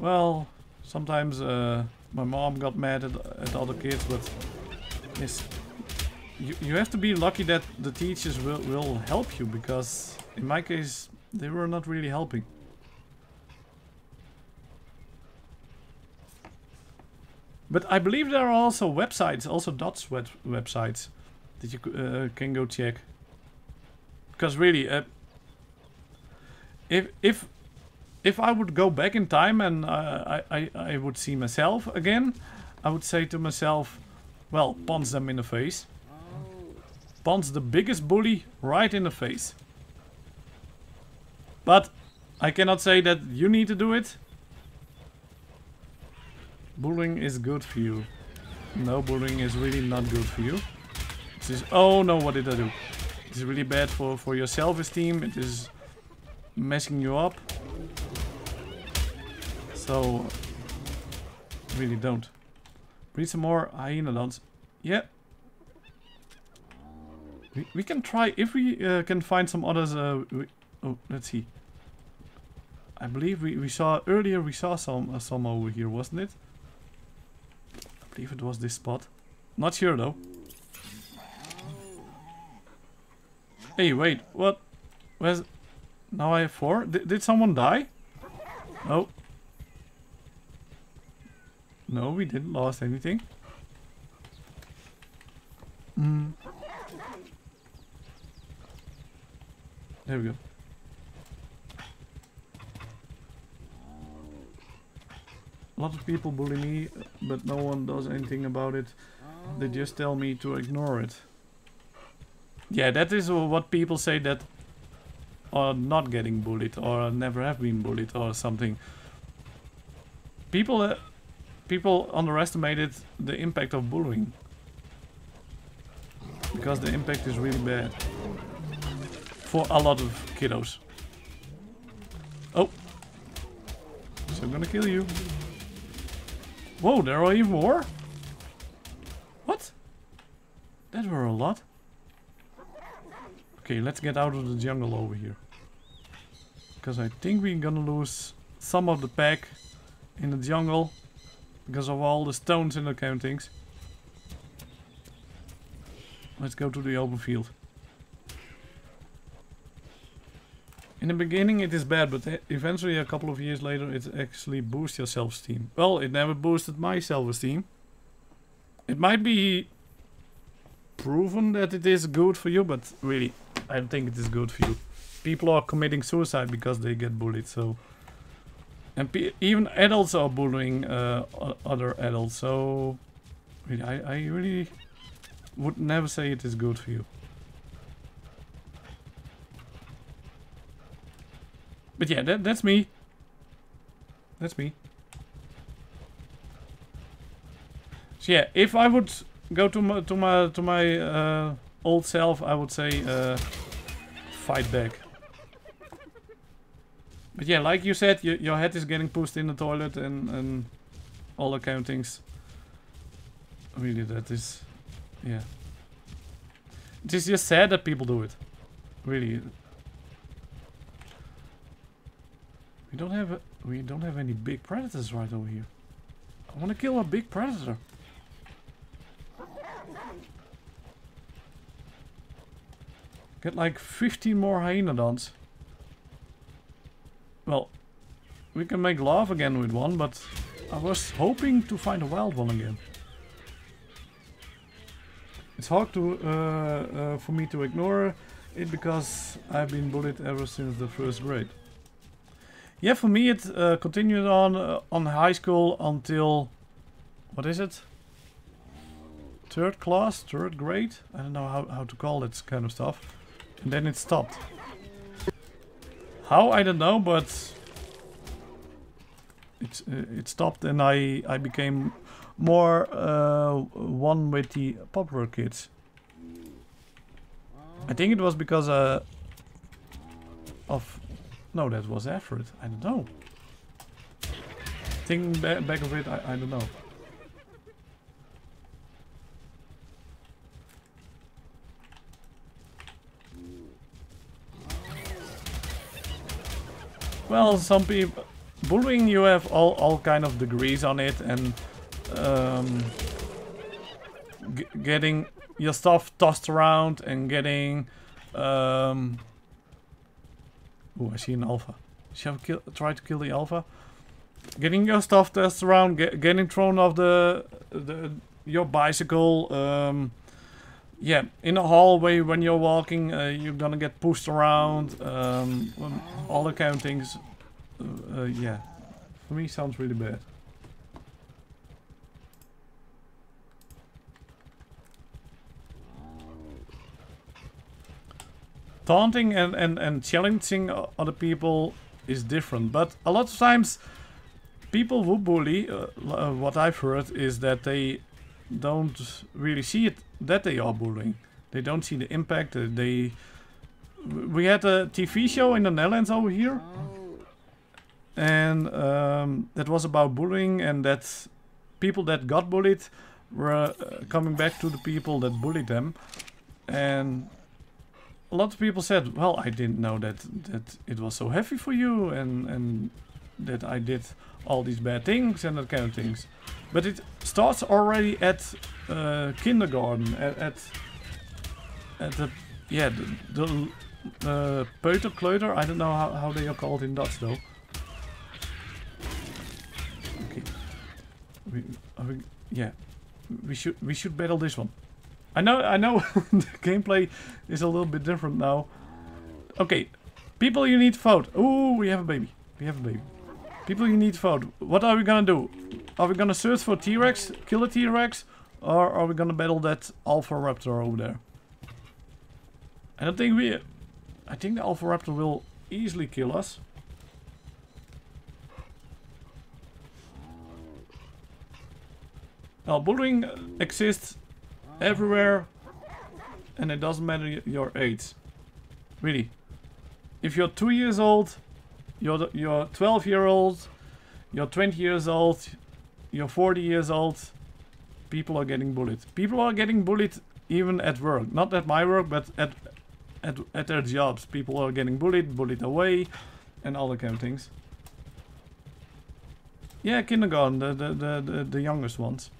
well, sometimes uh, my mom got mad at, at other kids, but yes. You, you have to be lucky that the teachers will, will help you, because in my case they were not really helping. But I believe there are also websites, also dots web websites that you uh, can go check. Because really, uh, if if if I would go back in time and uh, I, I I would see myself again, I would say to myself, well, punch them in the face. Punch the biggest bully right in the face. But I cannot say that you need to do it. Bullying is good for you. No, bullying is really not good for you. This is, oh no, what did I do? It is really bad for, for your self-esteem. It is messing you up. So, really don't. Breed some more Hyaenodons. Yeah. We, we can try, if we uh, can find some others, uh, we, oh, let's see. I believe we, we saw, earlier we saw some, uh, some over here, wasn't it? I believe it was this spot. Not sure though. Hey, wait, what? Where's, now I have four? D did someone die? No. No, we didn't lost anything. Hmm. There we go. A lot of people bully me, but no one does anything about it. They just tell me to ignore it. Yeah, that is what people say that are not getting bullied or never have been bullied or something. People, uh, people underestimated the impact of bullying. Because the impact is really bad. For a lot of kiddos. Oh. So I'm gonna kill you. Whoa, there are even more? What? That were a lot. Okay, let's get out of the jungle over here. Because I think we're gonna lose some of the pack in the jungle. Because of all the stones and the kind of things. Let's go to the open field. In the beginning it is bad, but eventually a couple of years later it actually boosts your self-esteem. Well, it never boosted my self-esteem. It might be proven that it is good for you, but really, I don't think it is good for you. People are committing suicide because they get bullied, so... And pe even adults are bullying uh, other adults, so... Really, I, I really would never say it is good for you. But yeah, that, that's me. That's me. So yeah, if I would go to my to my to my uh, old self, I would say uh, fight back. But yeah, like you said, you, your head is getting pushed in the toilet and and all the kind of things. Really, that is, yeah. It is just sad that people do it. Really. We don't have a, we don't have any big predators right over here. I want to kill a big predator. Get like fifteen more Hyaenodons. Well, we can make love again with one, but I was hoping to find a wild one again. It's hard to uh, uh, for me to ignore it because I've been bullied ever since the first grade. Yeah, for me it uh, continued on uh, on high school until, what is it? Third class, third grade? I don't know how, how to call this kind of stuff. And then it stopped. How, I don't know, but it, it stopped and I, I became more uh, one with the popular kids. I think it was because uh, of... No, that was after it. I don't know. Thinking ba back of it, I, I don't know. Well, some people... Bullying, you have all, all kind of degrees on it, and um, g getting your stuff tossed around and getting... Um, oh, I see an alpha. Should I kill, try to kill the alpha? Getting your stuff tossed around, get, getting thrown off the, the your bicycle. Um, yeah, in a hallway when you're walking, uh, you're gonna get pushed around. Um, all the kind of things. Uh, uh, yeah, for me sounds really bad. Taunting and, and, and challenging other people is different, but a lot of times people who bully, uh, uh, what I've heard is that they don't really see it that they are bullying. They don't see the impact. Uh, they we had a T V show in the Netherlands over here, and um, that was about bullying, and that people that got bullied were uh, coming back to the people that bullied them, and a lot of people said, well, I didn't know that, that it was so heavy for you, and, and that I did all these bad things and that kind of things. But it starts already at uh, kindergarten, at, at, at the, yeah, the, the uh, peuterkleuter, I don't know how, how they are called in Dutch though. Okay, we, are we, yeah, we should, we should battle this one. I know, I know the gameplay is a little bit different now. Okay, people you need to vote. Ooh, we have a baby. We have a baby. People you need to vote. What are we gonna do? Are we gonna search for T-Rex, kill a T-Rex, or are we gonna battle that Alpha Raptor over there? I don't think we... I think the Alpha Raptor will easily kill us. Now, bullying exists everywhere, and it doesn't matter your age, really. If you're two years old, you're you're twelve year old, you're twenty years old, you're forty years old, people are getting bullied. People are getting bullied even at work, not at my work, but at at at their jobs. People are getting bullied, bullied away, and all the kind of things. Yeah, kindergarten, the the the the, the youngest ones.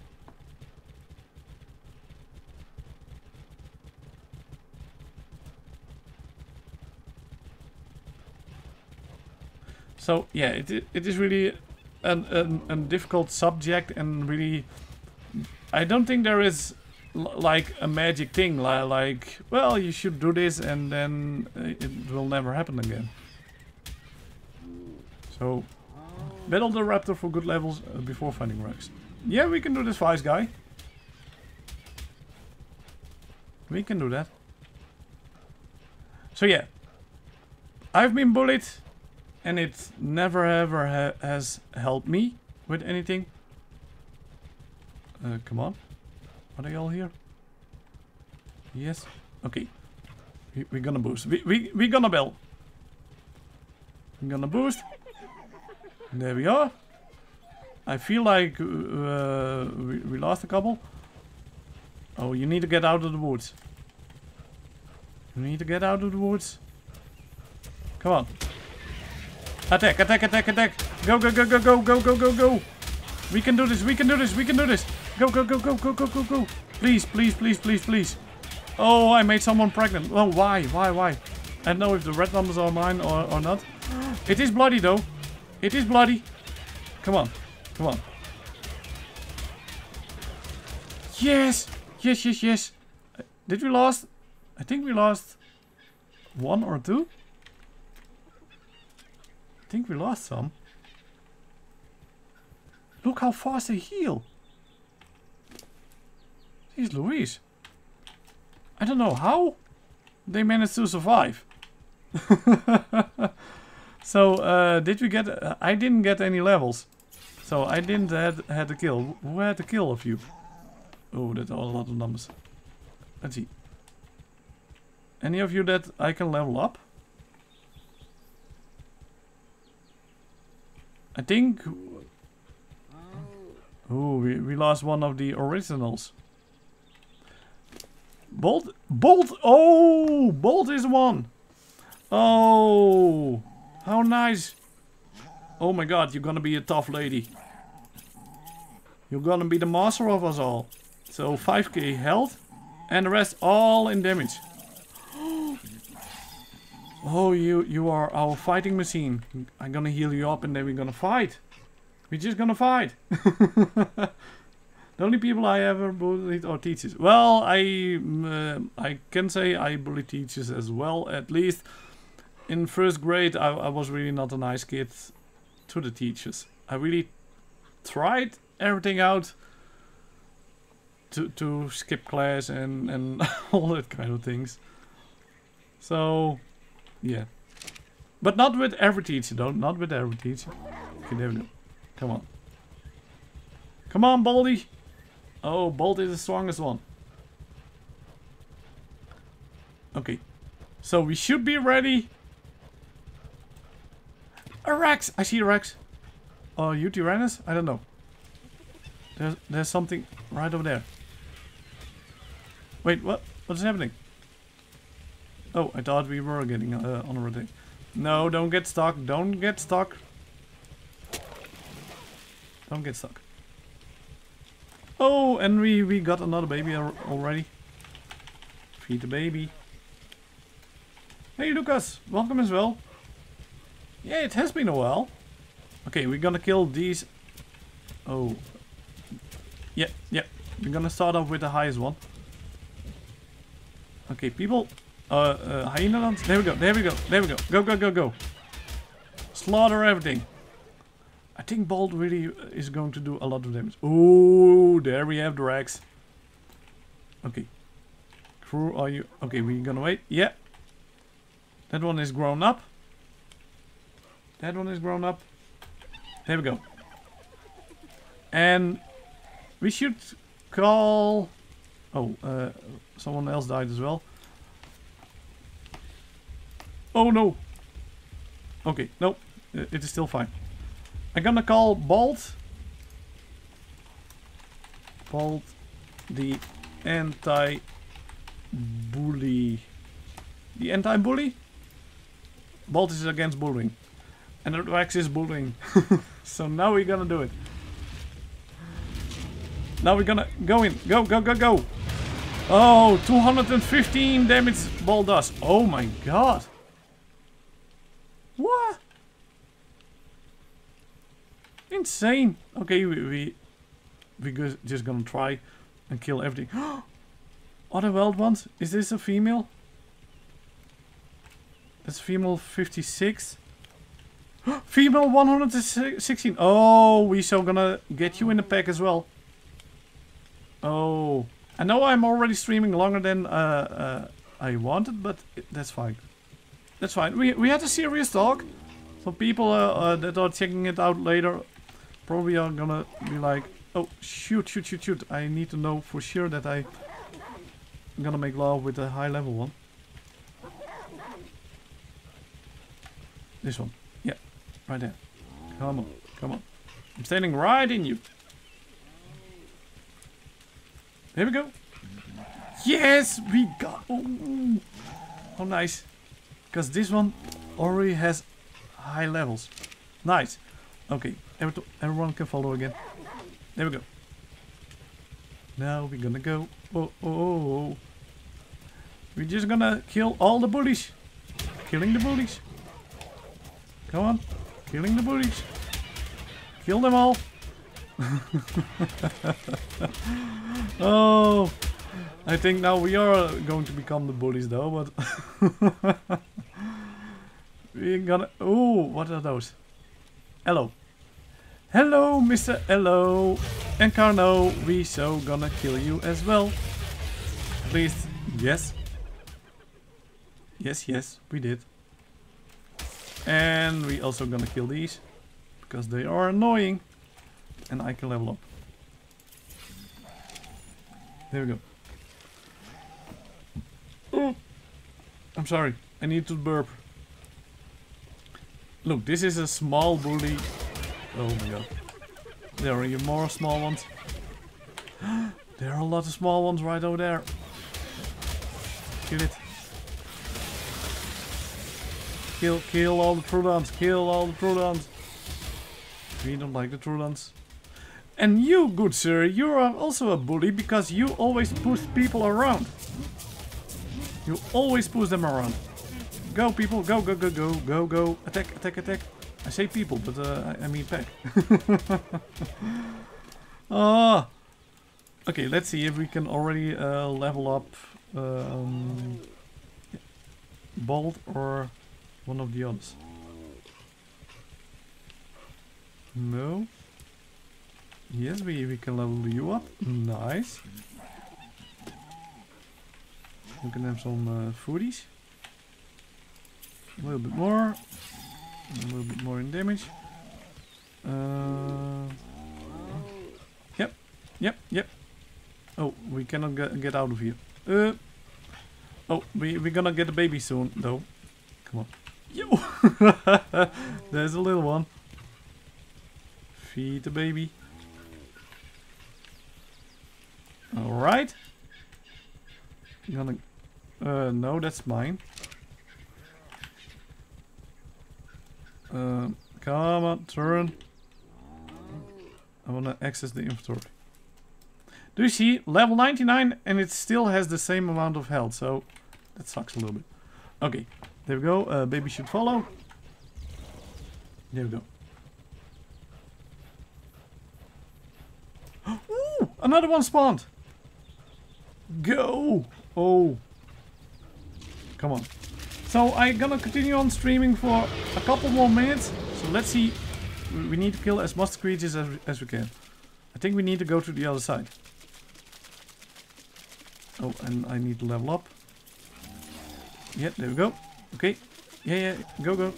So yeah, it, it is really an, an, an difficult subject, and really, I don't think there is l like a magic thing, li like, well, you should do this and then it will never happen again. So, battle the raptor for good levels uh, before finding Rex. Yeah, we can do this Vice Guy. We can do that. So yeah, I've been bullied. And it never ever ha has helped me with anything. Uh, come on. Are they all here? Yes. Okay. We, we're gonna boost. We, we, we're gonna bell. I'm gonna boost. There we are. I feel like uh, we, we lost a couple. Oh, you need to get out of the woods. You need to get out of the woods. Come on. Attack, attack, attack, attack. Go, go, go, go, go, go, go, go, go. We can do this, we can do this, we can do this. Go, go, go, go, go, go, go, go. Please, please, please, please, please. Oh, I made someone pregnant. Oh, why, why, why? I don't know if the red numbers are mine or, or not. It is bloody, though. It is bloody. Come on, come on. Yes, yes, yes, yes. Did we lost? I think we lost one or two. I think we lost some. Look how fast they heal. Jeez Louise. I don't know how they managed to survive. So uh, did we get? Uh, I didn't get any levels, so I didn't had had the kill. Who had the kill of you? Oh, that's a lot of numbers. Let's see. Any of you that I can level up? I think. Oh, we, we lost one of the originals. Bolt, Bolt! Oh, Bolt is one. Oh, how nice! Oh my God, you're gonna be a tough lady. You're gonna be the master of us all. So five K health, and the rest all in damage. Oh, you you are our fighting machine. I'm gonna heal you up and then we're gonna fight. We're just gonna fight. The only people I ever bullied are teachers. Well, I uh, I can say I bullied teachers as well. At least in first grade, I, I was really not a nice kid to the teachers. I really tried everything out to to skip class and and all that kind of things. So. Yeah, but not with every teacher, though. Not with every teacher. Okay, there we go. Come on, come on, Baldy. Oh, Baldy is the strongest one. Okay, so we should be ready. A Rex! I see a Rex. Oh, you Tyrannus? I don't know. There's there's something right over there. Wait, what? What is happening? Oh, I thought we were getting uh, on a rotate. No, don't get stuck. Don't get stuck. Don't get stuck. Oh, and we, we got another baby al already. Feed the baby. Hey, Lucas. Welcome as well. Yeah, it has been a while. Okay, we're gonna kill these. Oh. Yeah, yeah. We're gonna start off with the highest one. Okay, people. Uh, uh, Hyaenodons. There we go, there we go, there we go. Go, go, go, go. Slaughter everything. I think Bolt really is going to do a lot of damage. Ooh, there we have the Rex. Okay. Crew, are you... Okay, we're gonna wait. Yeah. That one is grown up. That one is grown up. There we go. And we should call... Oh, uh, someone else died as well. Oh no! Okay, no, it is still fine. I'm gonna call Bolt. Bolt the anti-bully. The anti-bully? Bolt is against bullying. And the Rex is bullying. So now we're gonna do it. Now we're gonna go in. Go, go, go, go! Oh, two hundred fifteen damage Bolt does. Oh my God! What? Insane. Okay, we we we just gonna try and kill everything. Other wild ones. Is this a female? That's female fifty-six. Female one hundred sixteen. Oh, we so gonna get you in the pack as well. Oh, I know I'm already streaming longer than uh, uh, I wanted, but that's fine. That's fine. We, we had a serious talk. So people uh, uh, that are checking it out later probably are gonna be like, oh, shoot, shoot, shoot, shoot. I need to know for sure that I'm gonna make love with a high level one. This one. Yeah, right there. Come on, come on. I'm standing right in you. There we go. Yes, we got... Oh, how nice. Because this one already has high levels. Nice. Okay, everyone can follow again. There we go. Now we're gonna go. Oh, oh, oh. We're just gonna kill all the bullies. Killing the bullies. Come on. Killing the bullies. Kill them all. Oh. I think now we are going to become the bullies though, but we're gonna... Ooh, what are those? Hello. Hello, Mister Hello. And Carno, we so gonna kill you as well. At least, yes. Yes, yes, we did. And we also gonna kill these. Because they are annoying. And I can level up. There we go. Oh, I'm sorry. I need to burp. Look, this is a small bully. Oh my god. There are even more small ones. There are a lot of small ones right over there. Kill it. Kill, kill all the Troodons. Kill all the Troodons. We don't like the Troodons. And you, good sir, you are also a bully because you always push people around. You always push them around. Go, people, go, go, go, go, go, go. Attack, attack, attack. I say people, but uh, I, I mean pack. Oh. Okay, let's see if we can already uh, level up um, Bolt or one of the others. No. Yes, we, we can level you up. Nice. We can have some uh, foodies. A little bit more. A little bit more in damage. Uh, yep, yep, yep. Oh, we cannot get, get out of here. Uh, oh, we, we're gonna get a baby soon, though. Come on. Yo! There's a little one. Feed the baby. Alright. Gonna. Uh, no, that's mine. Um, come on, turn. I wanna access the inventory. Do you see? Level ninety-nine and it still has the same amount of health, so that sucks a little bit. Okay, there we go. Uh, baby should follow. There we go. Ooh! Another one spawned! Go! Oh! Come on. So I'm gonna continue on streaming for a couple more minutes. So let's see. We need to kill as much creatures as, as we can. I think we need to go to the other side. Oh, and I need to level up. Yeah, there we go. Okay. Yeah, yeah, go, go.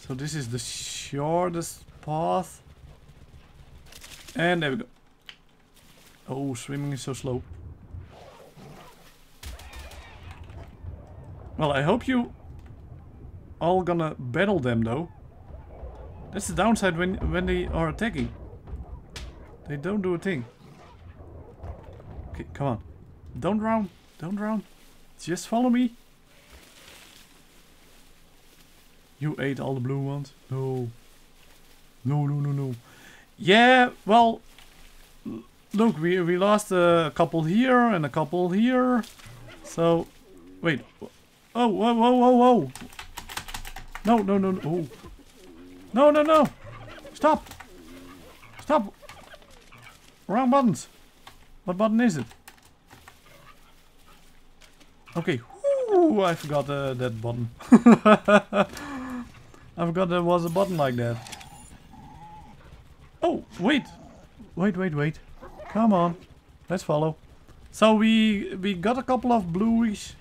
So this is the shortest path. And there we go. Oh, swimming is so slow. Well, I hope you all gonna battle them though. That's the downside when when they are attacking. They don't do a thing. Okay, come on. Don't drown. Don't drown. Just follow me. You ate all the blue ones. No. No, no, no, no. Yeah, well, look, we, we lost a couple here and a couple here. So, wait. Oh, whoa, whoa, whoa, whoa. No, no, no, no. Oh. No, no, no. Stop. Stop. Wrong buttons. What button is it? Okay. Ooh, I forgot uh, that button. I forgot there was a button like that. Oh, wait. Wait, wait, wait. Come on. Let's follow. So we, we got a couple of blueish.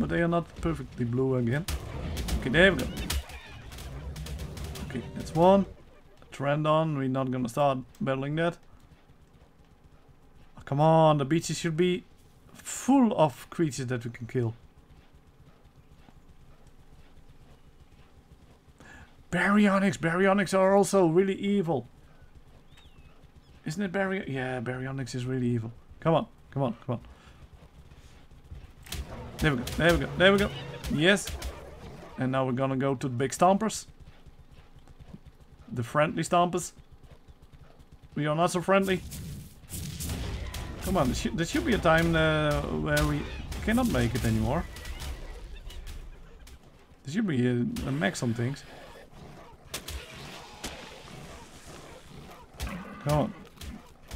But they are not perfectly blue again. Okay, there we go. Okay, that's one. Troodon, we're not gonna start battling that. Oh, come on, the beaches should be full of creatures that we can kill. Baryonyx, Baryonyx are also really evil. Isn't it Baryonyx? Yeah, Baryonyx is really evil. Come on, come on, come on. There we go, there we go, there we go. Yes. And now we're gonna go to the big stompers. The friendly stompers. We are not so friendly. Come on, there should, there should be a time uh, where we cannot make it anymore. There should be a, a max on things. Come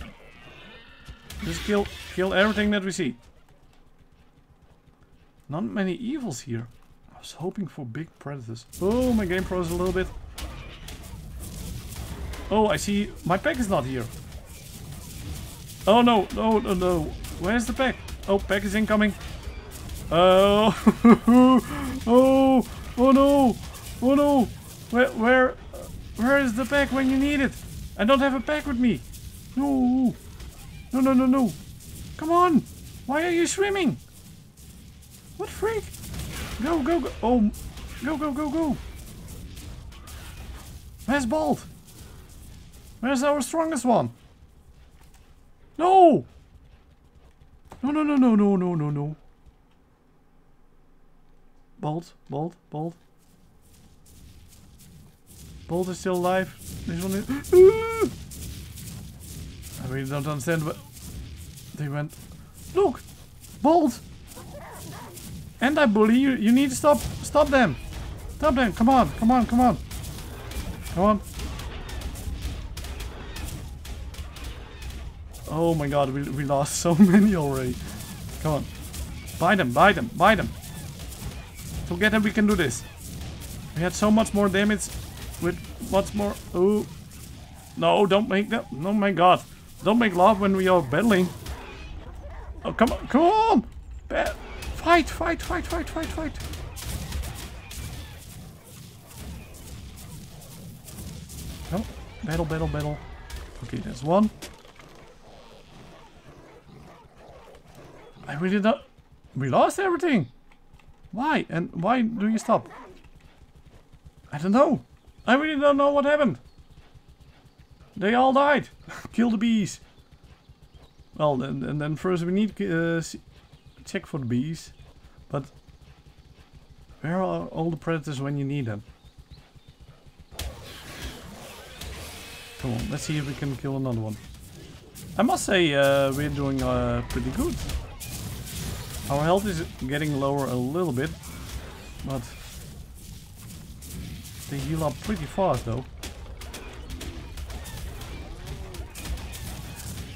on. Just kill, kill everything that we see. Not many evils here. I was hoping for big predators. Oh, my game froze a little bit. Oh, I see. My pack is not here. Oh, no. No, no, no. Where's the pack? Oh, pack is incoming. Oh. Oh. Oh, no. Oh, no. Where, where, where is the pack when you need it? I don't have a pack with me. No. No, no, no, no. Come on. Why are you swimming? What freak? Go, go, go. Oh. Go, go, go, go. Where's Bald? Where's our strongest one? No! No, no, no, no, no, no, no, no. Bald, Bald, Bald. Bald is still alive. This one is... I really don't understand, but... They went... Look! Bald! Anti-bully, you, you need to stop. Stop them. Stop them. Come on, come on, come on. Come on. Oh my god, we, we lost so many already. Come on. Buy them, buy them, buy them. Together we can do this. We had so much more damage with what's more... Oh. No, don't make that. Oh my god. Don't make love when we are battling. Oh, come on, come on. Ba fight, fight, fight, fight, fight, fight. Oh, battle, battle, battle. Okay, there's one. I really don't... We lost everything! Why? And why do you stop? I don't know! I really don't know what happened! They all died! Kill the bees! Well, then, then, then first we need to uh, check for the bees. But... Where are all the predators when you need them? Come on, let's see if we can kill another one. I must say, uh, we're doing uh, pretty good. Our health is getting lower a little bit, but they heal up pretty fast though.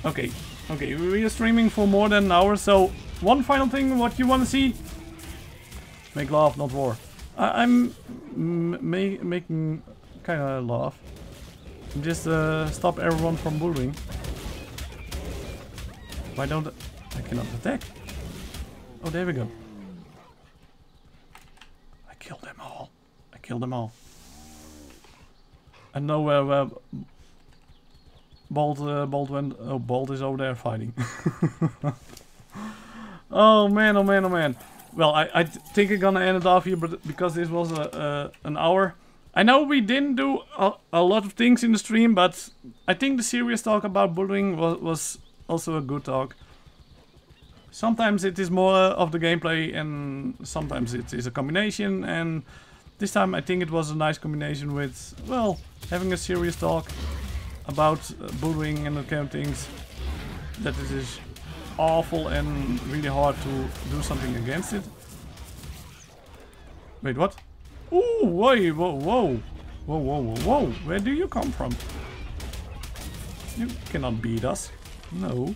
Okay, okay, we are streaming for more than an hour, so one final thing what you want to see? Make laugh, not war. I I'm ma making kind of laugh. Just uh, stop everyone from bullying. Why don't I cannot attack? Oh, there we go. I killed them all. I killed them all. I know where, where Bald, uh, Bald went. Oh, Bald is over there fighting. Oh man, oh man, oh man. Well, I, I think I'm gonna end it off here, but because this was a, a, an hour. I know we didn't do a, a lot of things in the stream, but I think the serious talk about bullying was, was also a good talk. Sometimes it is more of the gameplay and sometimes it is a combination, and this time I think it was a nice combination with, well, having a serious talk about bullying and that kind of things, that it is awful and really hard to do something against it. Wait, what? Ooh, whoa, whoa, whoa, whoa, whoa, whoa, where do you come from? You cannot beat us, no.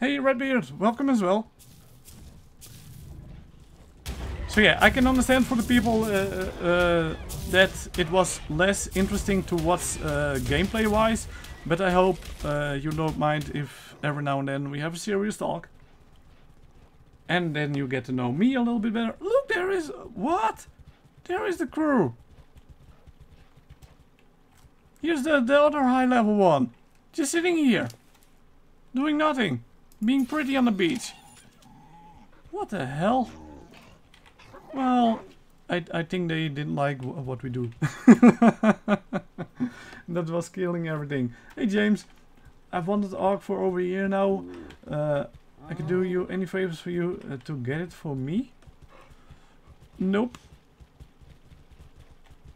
Hey Redbeard, welcome as well. So yeah, I can understand for the people uh, uh, that it was less interesting to watch uh, gameplay wise, but I hope uh, you don't mind if every now and then we have a serious talk. And then you get to know me a little bit better. Look, there is... What? There is the crew. Here's the, the other high level one. Just sitting here. Doing nothing. Being pretty on the beach. What the hell? Well, I, I think they didn't like w what we do. That was killing everything. Hey James, I've wanted Ark for over a year now. Uh, I could do you any favors for you uh, to get it for me? Nope.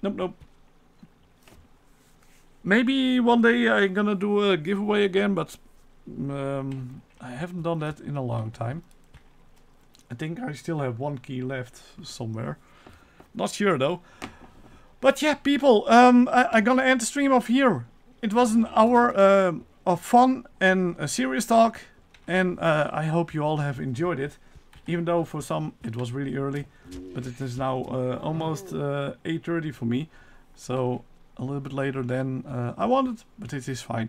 Nope, nope. Maybe one day I'm gonna do a giveaway again, but... Um, I haven't done that in a long time. I think I still have one key left somewhere. Not sure though. But yeah, people, um, I, I'm gonna end the stream off here. it was an hour uh, of fun and a serious talk, and uh, I hope you all have enjoyed it. Even though for some it was really early, but it is now uh, almost uh, eight thirty for me, so a little bit later than uh, I wanted, but it is fine.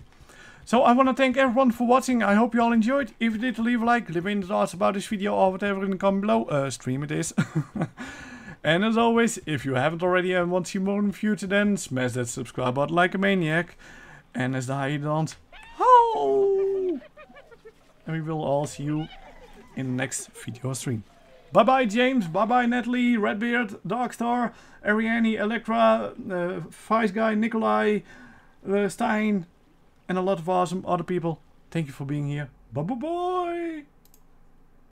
So I want to thank everyone for watching. I hope you all enjoyed. If you did, leave a like, leave in the thoughts about this video or whatever in the comment below. Uh, stream it is. And as always, if you haven't already and want to see more in the future, then smash that subscribe button like a maniac. And as the Hyaenodons, ho! And we will all see you in the next video stream. Bye bye James, bye bye Natalie, Redbeard, Darkstar, Ariane, Electra, uh, Vice Guy, Nikolai, uh, Stein, and a lot of awesome other people. Thank you for being here. Bye bye bye!